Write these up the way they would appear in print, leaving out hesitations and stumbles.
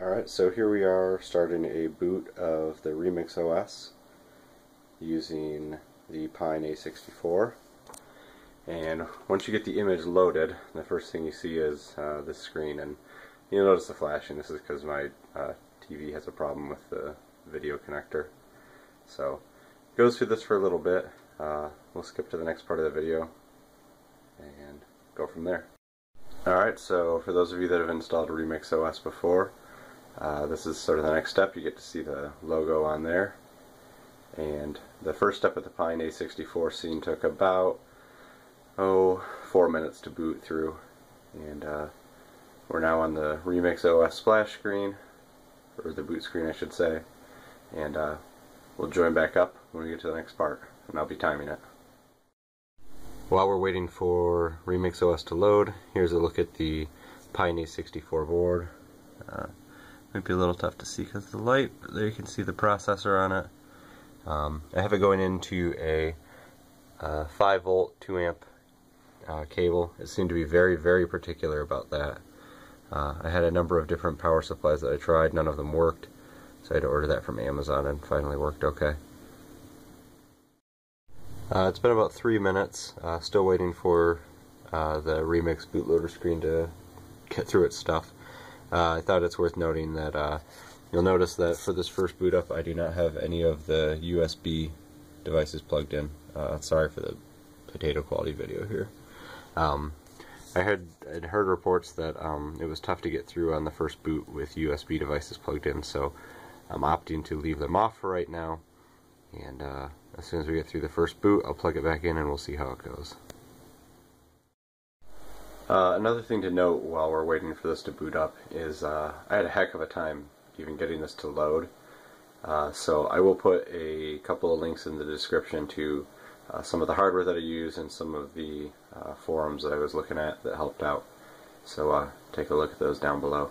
Alright, so here we are starting a boot of the Remix OS using the Pine A64. And once you get the image loaded, the first thing you see is this screen, and you'll notice the flashing. This is because my TV has a problem with the video connector. So it goes through this for a little bit. We'll skip to the next part of the video and go from there. Alright, so for those of you that have installed Remix OS before, this is sort of the next step. You get to see the logo on there, and the first step of the Pine A64 scene took about 4 minutes to boot through, and we're now on the Remix OS splash screen, or the boot screen I should say, and we'll join back up when we get to the next part, and I'll be timing it. While we're waiting for Remix OS to load, here's a look at the Pine A64 board. Might be a little tough to see because of the light, but there you can see the processor on it. I have it going into a 5-volt, 2-amp cable. It seemed to be very, very particular about that. I had a number of different power supplies that I tried. None of them worked, so I had to order that from Amazon, and finally worked okay. It's been about 3 minutes, still waiting for the Remix bootloader screen to get through its stuff. I thought it's worth noting that you'll notice that for this first boot up I do not have any of the USB devices plugged in. Sorry for the potato quality video here. I'd heard reports that it was tough to get through on the first boot with USB devices plugged in, so I'm opting to leave them off for right now. And as soon as we get through the first boot, I'll plug it back in and we'll see how it goes. Another thing to note while we're waiting for this to boot up is I had a heck of a time even getting this to load. So I will put a couple of links in the description to some of the hardware that I use and some of the forums that I was looking at that helped out. So take a look at those down below.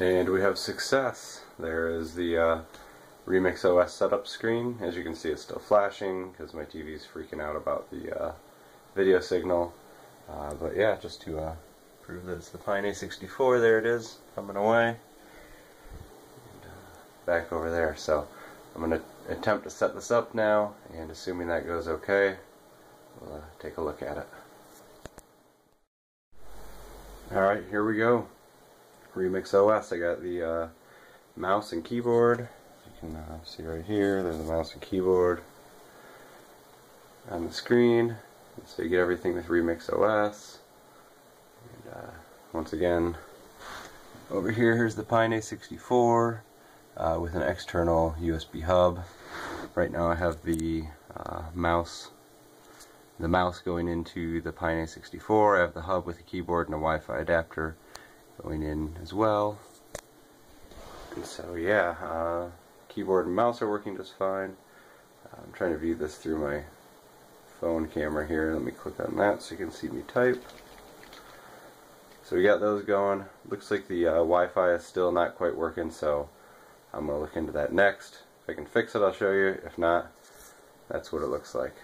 And we have success. There is the Remix OS setup screen. As you can see, it's still flashing because my TV is freaking out about the video signal. But yeah, just to prove that it's the Pine A64, there it is, coming away. And, back over there. So I'm going to attempt to set this up now, and assuming that goes okay, we'll take a look at it. Alright, here we go. Remix OS. I got the mouse and keyboard. You can see right here, there's the mouse and keyboard on the screen. So you get everything with Remix OS. And, once again, over here, here's the Pine A64 with an external USB hub. Right now I have the mouse going into the Pine A64. I have the hub with a keyboard and a Wi-Fi adapter going in as well. And so yeah, keyboard and mouse are working just fine. I'm trying to view this through my phone camera here. Let me click on that so you can see me type. So we got those going. Looks like the Wi-Fi is still not quite working, so I'm going to look into that next. If I can fix it, I'll show you. If not, that's what it looks like.